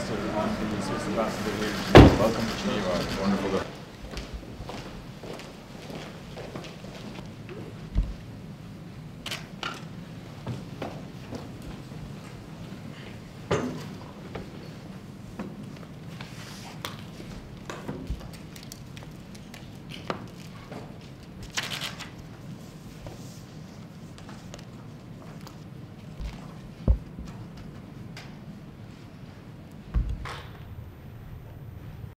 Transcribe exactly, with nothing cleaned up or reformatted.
Ambassador here. Welcome to Geneva. It's wonderful.